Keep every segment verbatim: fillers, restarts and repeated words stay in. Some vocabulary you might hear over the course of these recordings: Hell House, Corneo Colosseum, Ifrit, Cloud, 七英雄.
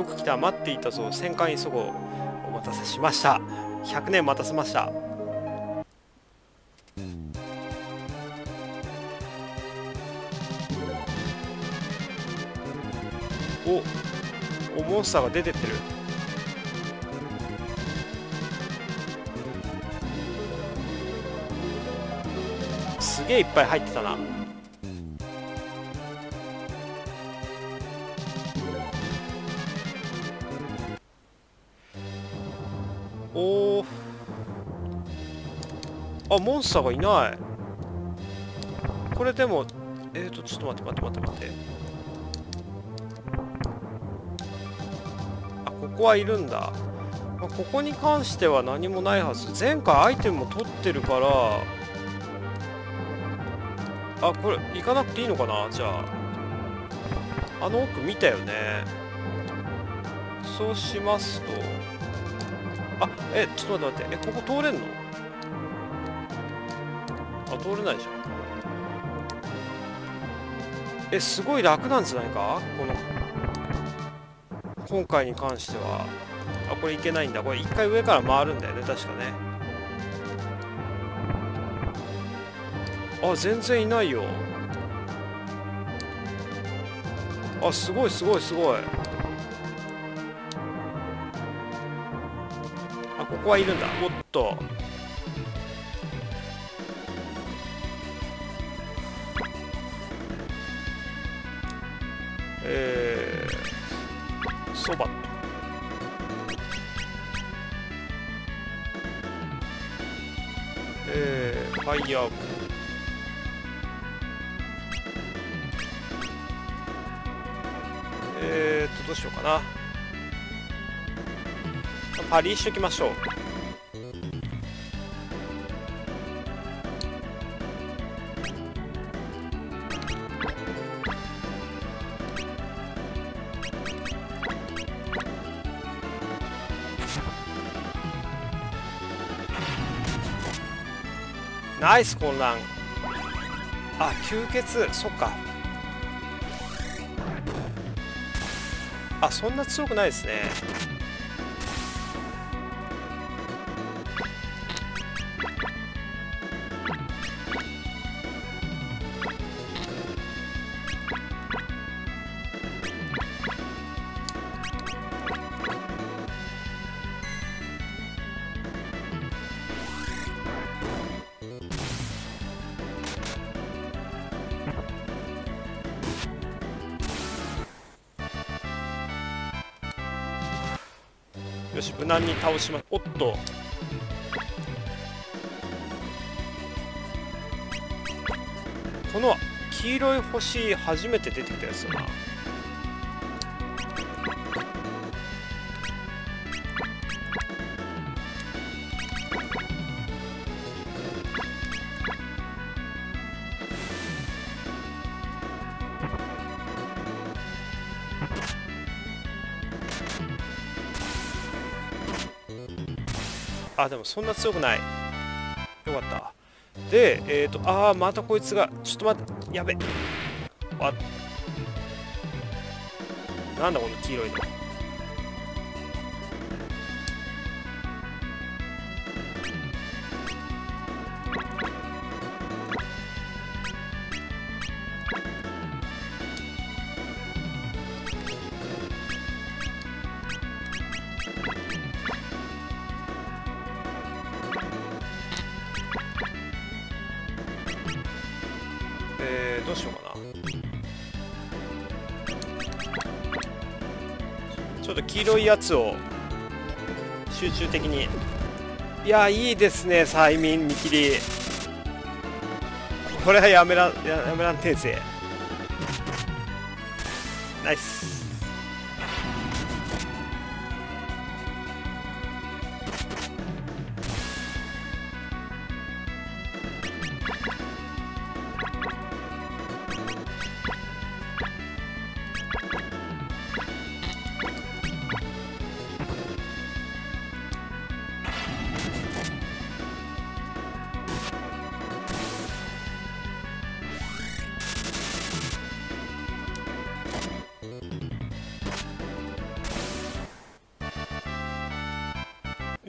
よく来た、待っていたぞ、戦艦急ごう。お待たせしました。ひゃくねん待たせました。お、おモンスターが出てってる。すげえいっぱい入ってたな。おー、あ、モンスターがいない。これでもえーとちょっと待って待って待って待って、あ、ここはいるんだ。まあ、ここに関しては何もないはず。前回アイテムも取ってるから、あ、これ行かなくていいのかな。じゃあ、あの奥見たよね。そうしますと、あ、え、ちょっと待って待って、え、ここ通れんの？あ、通れないじゃん。え、すごい楽なんじゃないか、この今回に関しては。あ、これいけないんだ。これ一回上から回るんだよね、確かね。あ、全然いないよ。あ、すごいすごいすごい。あ、ここはいるんだ。おっと、えー、そばえー、ファイヤーボール、えーっとどうしようかな。パリしときましょう。ナイス混乱。あ、吸血、そっか。あ、そんな強くないですね。よし、無難に倒します。おっと、この黄色い星初めて出てきたやつだな。あ、でもそんな強くない。よかった。で、えっ、ー、とああ、またこいつが、ちょっと待って、やべ、あ、なんだこの黄色いの。えー、どうしようかな。ちょっと黄色いやつを集中的に。いや、いいですね、催眠見切り。これはやめらん、やめらんてえぜ。ナイス。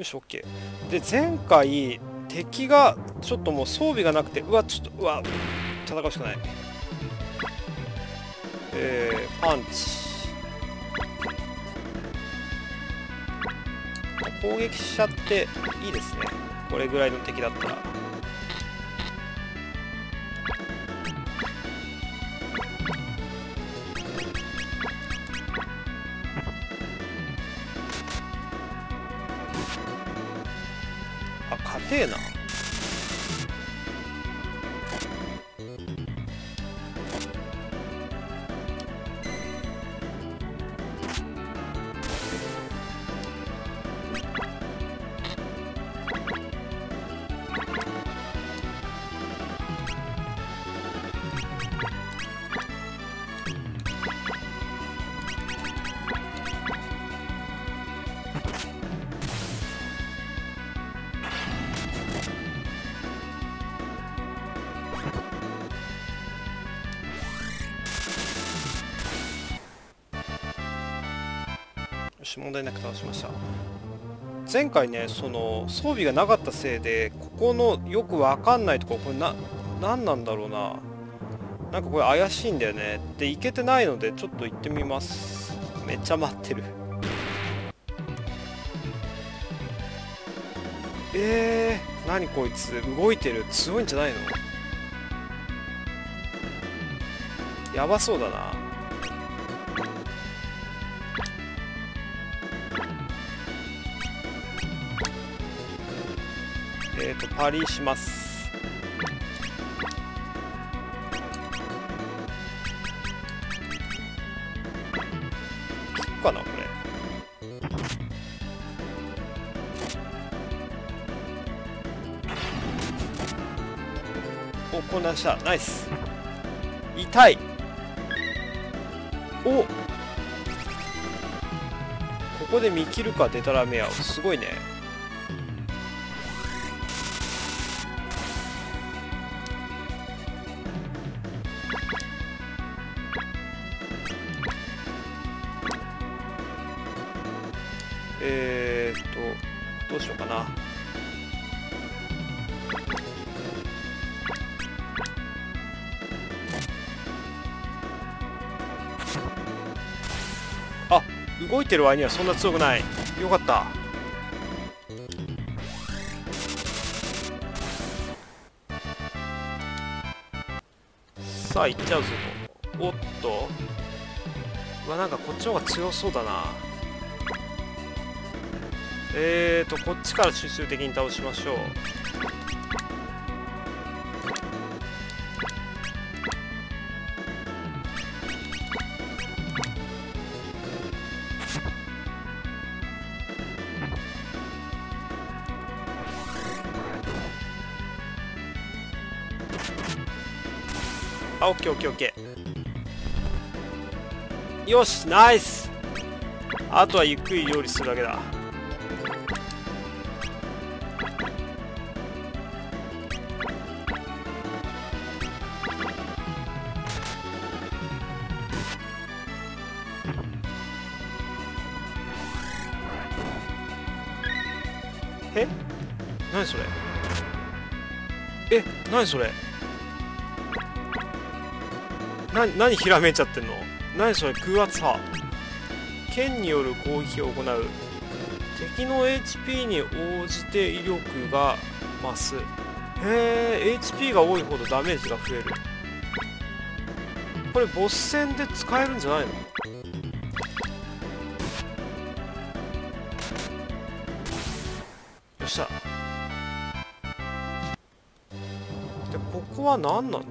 よし OK で、前回敵がちょっともう装備がなくて、うわちょっとうわ戦うしかない。えー、パンチ攻撃しちゃっていいですね、これぐらいの敵だったら。あ、硬えな。問題なく倒しました。前回ね、その装備がなかったせいで、ここのよくわかんないところ、これな何なんだろうな、なんかこれ怪しいんだよね。で行けてないのでちょっと行ってみます。めっちゃ待ってる。えー、何こいつ動いてる、強いんじゃないの、やばそうだな。えーと、パリします。効くかなこれ。お、こんなした。ナイス。痛い。お。ここで見切るかデタラメア。すごいね。えーっとどうしようかな。あ、動いてる割にはそんな強くない。よかった。さあ行っちゃうぞ。おっと、うわなんかこっちの方が強そうだな。えーと、こっちから集中的に倒しましょう。あ、オッケーオッケーオッケー。よし、ナイス。あとはゆっくり料理するだけだ。え、何それ、え、何それ、な、何ひらめいちゃってんの、何それ、空圧波、剣による攻撃を行う、敵の エイチピー に応じて威力が増す。へえ、 エイチピー が多いほどダメージが増える。これボス戦で使えるんじゃないの。で、ここは何なの。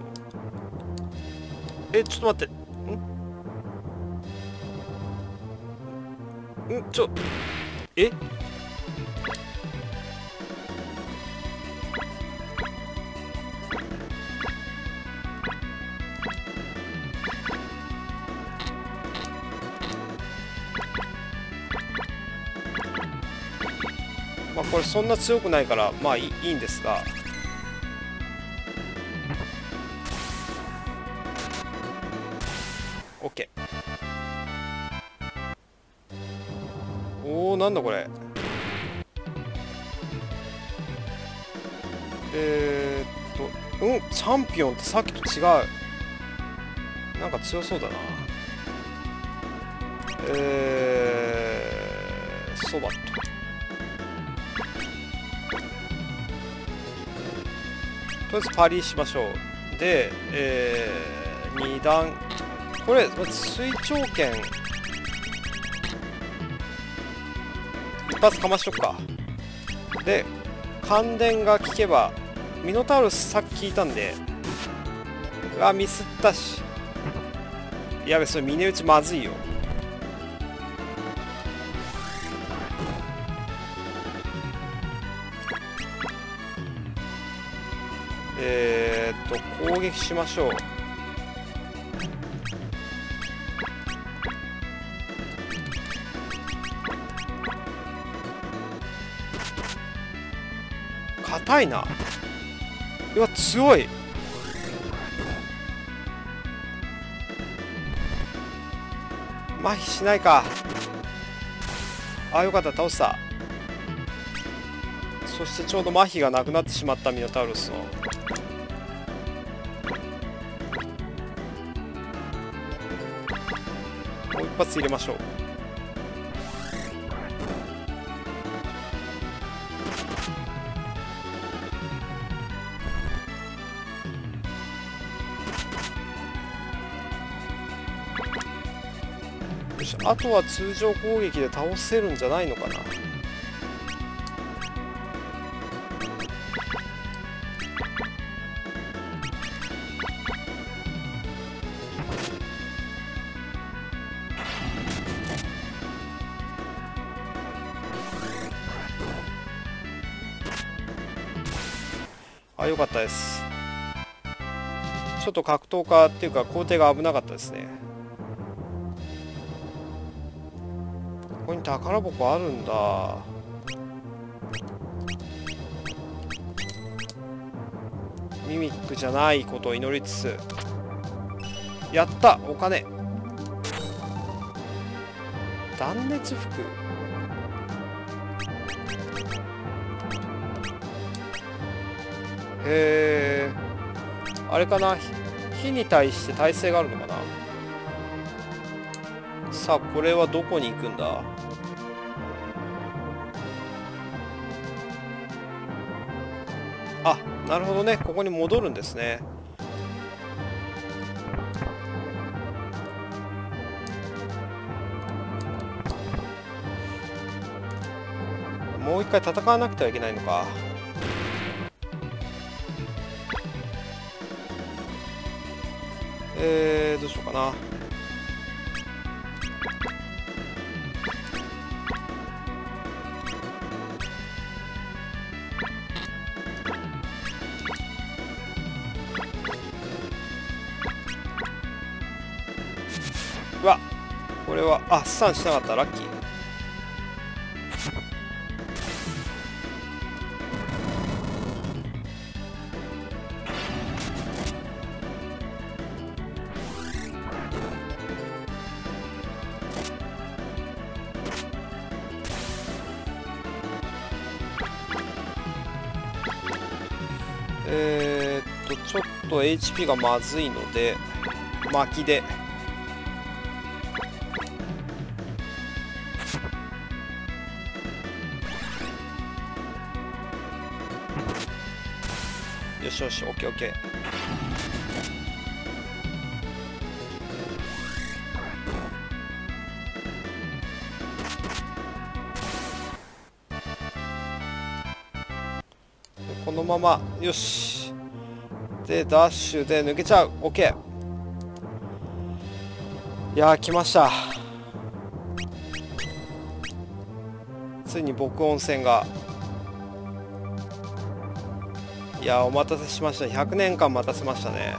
え、ちょっと待って、んん、ちょ、え、これそんな強くないからまあいい、いいんですが、オッケー。おお、なんだこれ、えー、っとうんチャンピオンってさっきと違う、なんか強そうだな。えーそばととりあえずパリーしましょう。でえーに段これ水長剣一発かましとくか。で感電が効けばミノタウルスさっき効いたんであミスったし、やべそれ峰打ちまずいよ。えーっと攻撃しましょう。硬いな。うわ強い。麻痺しないか。あよかった、倒した。そしてちょうど麻痺がなくなってしまったミノタウロスの。もう一発入れましょう。あとは通常攻撃で倒せるんじゃないのかな。あ、よかったです。ちょっと格闘家っていうか皇帝が危なかったですね。ここに宝箱あるんだ。ミミックじゃないことを祈りつつやった。お金断熱服へえあれかな、火に対して耐性があるのかな。さあこれはどこに行くんだ。あ、なるほどね、ここに戻るんですね。もう一回戦わなくてはいけないのか。えー、どうしようかな。うわこれはあっスタンしなかった、ラッキー。えーっとちょっと エイチピー がまずいので薪で。よしよし、オッケーオッケー。このままよしでダッシュで抜けちゃう。オッケー。いやー来ました、ついに僕温泉が。いやお待たせしました。ひゃくねんかん待たせましたね。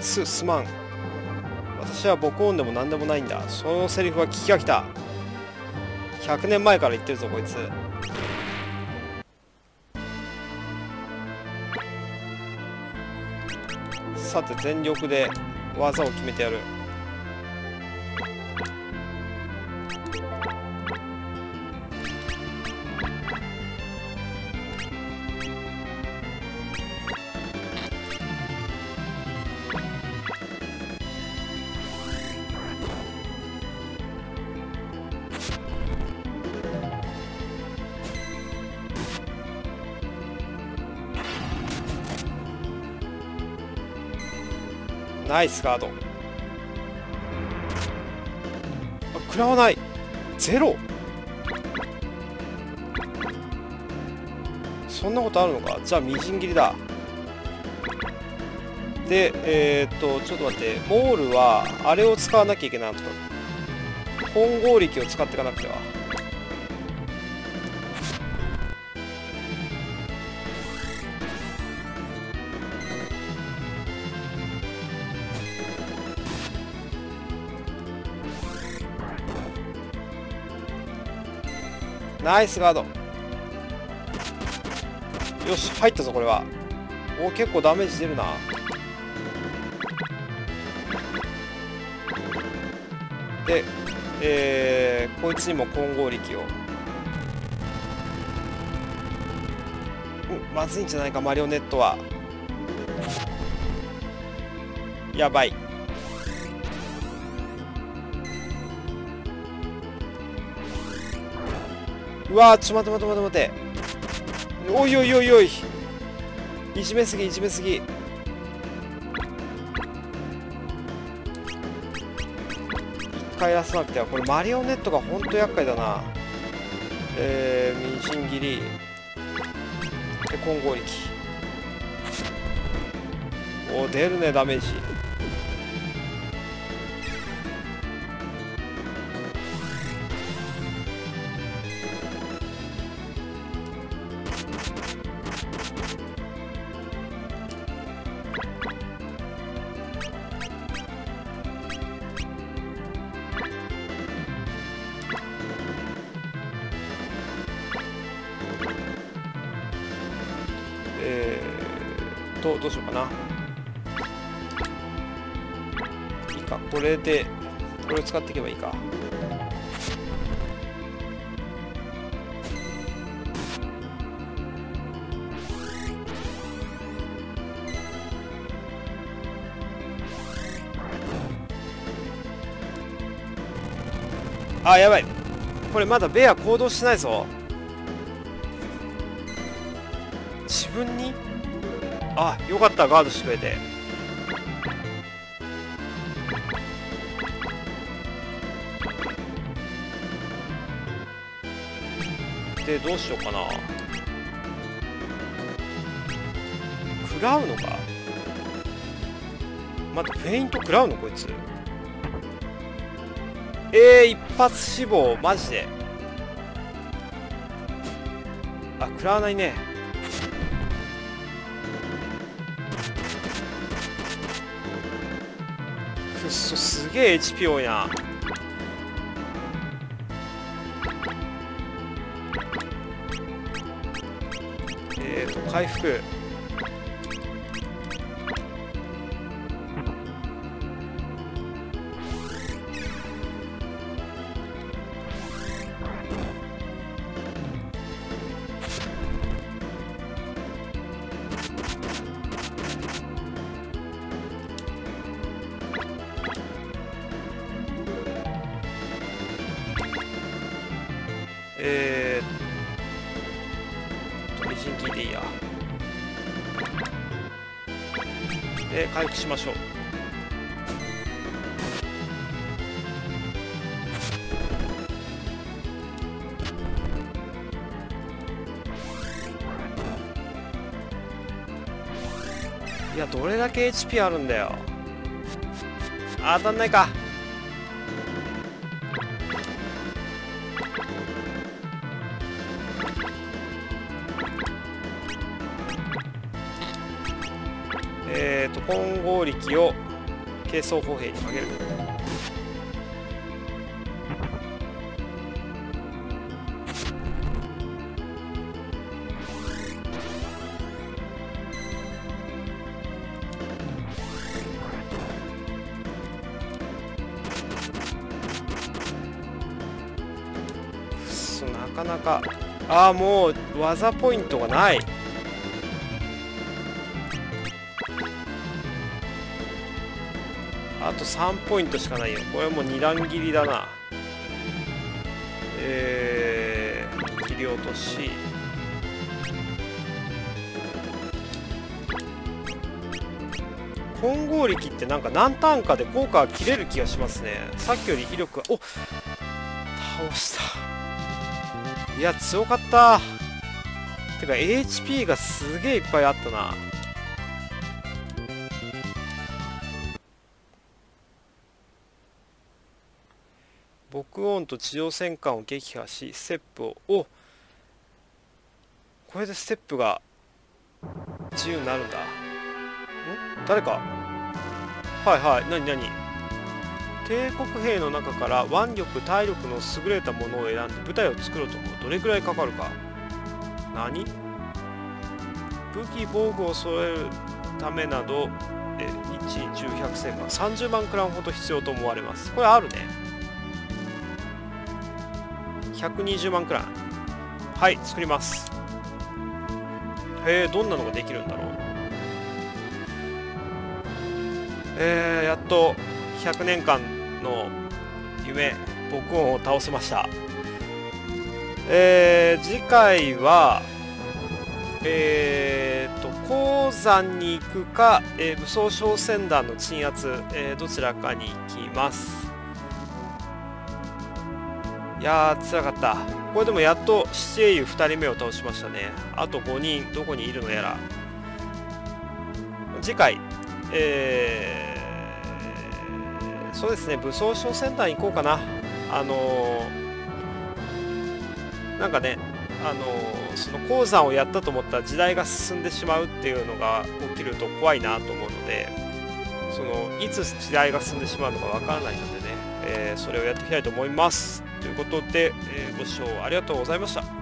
すすまん、私は僕音でも何でもないんだ。そのセリフは聞き飽きた。ひゃくねんまえから言ってるぞこいつ。さて全力で技を決めてやる。ナイスガード。食らわない。ゼロ。そんなことあるのか。じゃあみじん切りだ。でえー、っとちょっと待って、モールはあれを使わなきゃいけない。混合力を使っていかなくては。ナイスガード。よし、入ったぞこれは。おー、結構ダメージ出るな。で、えー、こいつにも混合力を。うん、まずいんじゃないかマリオネットは。やばい。うわー、ちょ待て待て待て待て、おいおいおいおい、いじめすぎいじめすぎ。一回出さなくては。これマリオネットがほんと厄介だな。えー、みじん切りで混合力。おー、出るねダメージ。どうしようかな。いいか、これでこれを使っていけばいいか。あ、やばい、これまだベア行動してないぞ。自分に、あ、よかった、ガードしてくれて。でどうしようかな、食らうのか。またフェイント食らうのこいつ。えー、一発死亡マジで。あ、食らわないね。すげえ エイチピー 多いな。えーと回復、えーっとみじん切りでいいや。で回復しましょう。いや、どれだけ エイチピー あるんだよ。当たんないか。えーと混合力を軽装歩兵にかける。くそ、なかなか。ああ、もう技ポイントがない。あとさんポイントしかないよ。これはもうに段切りだな。えー、切り落とし。金剛力ってなんか何ターンかで効果が切れる気がしますね。さっきより威力がお倒した。いや強かった。てか エイチピー がすげえいっぱいあったな。僕音と地上戦艦を撃破しステップをおこれでステップが自由になるんだ。ん誰かはいはい何何帝国兵の中から腕力体力の優れたものを選んで部隊を作ろうと思う。どれくらいかかるか。何武器防具を揃えるためなどいち、じゅう、ひゃく、せんまんさんじゅうまんクランほど必要と思われます。これあるね。ひゃくにじゅうまんくらい。はい作ります。へえどんなのができるんだろう。えー、やっとひゃくねんかんの夢僕音を倒せました。えー、次回はえー、っと鉱山に行くか、えー、武装商船団の鎮圧、えー、どちらかに行きます。いやー辛かった。これでもやっと七英雄ふたりめを倒しましたね。あとごにんどこにいるのやら。次回えー、そうですね武装商船団行こうかな。あのー、なんかねあのー、その鉱山をやったと思ったら時代が進んでしまうっていうのが起きると怖いなと思うので、そのいつ時代が進んでしまうのかわからないのでね、えー、それをやっていきたいと思います。ということで、えー、ご視聴ありがとうございました。